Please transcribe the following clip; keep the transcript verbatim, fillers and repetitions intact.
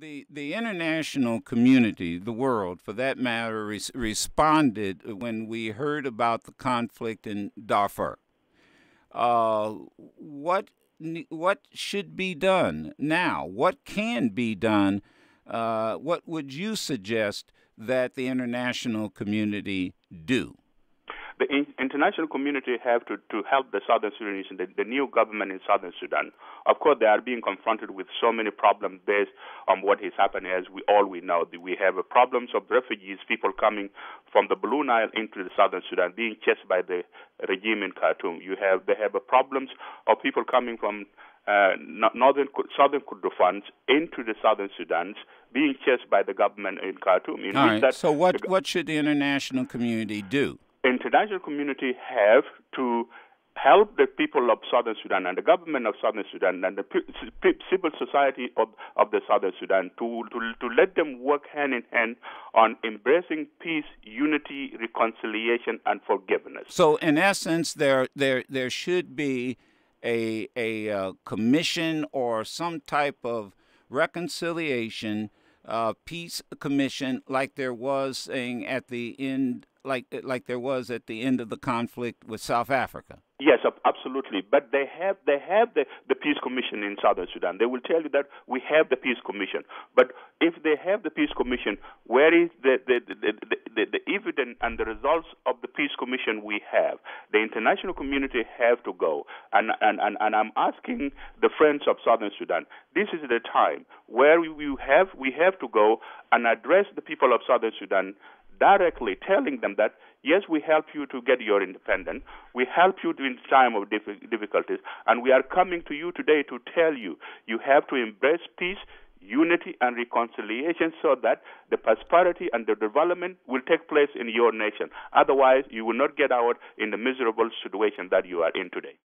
The, the international community, the world for that matter, res responded when we heard about the conflict in Darfur. Uh, what, what should be done now? What can be done? Uh, what would you suggest that the international community do? The in international community have to, to help the Southern Sudanese, the, the new government in Southern Sudan. Of course, they are being confronted with so many problems based on what is happening. As we all we know, we have problems of refugees, people coming from the Blue Nile into the Southern Sudan, being chased by the regime in Khartoum. You have they have problems of people coming from Uh, northern, southern Kordofan into the Southern Sudan, being chased by the government in Khartoum. All right. That so what, what should the international community do? International community have to help the people of Southern Sudan and the government of Southern Sudan and the civil society of, of the Southern Sudan to, to, to let them work hand in hand on embracing peace, unity, reconciliation, and forgiveness. So in essence, there, there, there should be A, a uh, commission or some type of reconciliation, uh, peace commission, like there was saying at the end, like like there was at the end of the conflict with South Africa. Yes, absolutely. But they have they have the, the peace commission in Southern Sudan. They will tell you that we have the peace commission. But if they have the peace commission, where is the the the, the, the, the evidence and the results of the peace commission we have? The international community have to go. And and, and, and I'm asking the friends of Southern Sudan, this is the time where we have we have to go and address the people of Southern Sudan directly, telling them that, yes, we help you to get your independence, we help you during time of difficulties, and we are coming to you today to tell you, you have to embrace peace, unity, and reconciliation so that the prosperity and the development will take place in your nation. Otherwise, you will not get out in the miserable situation that you are in today.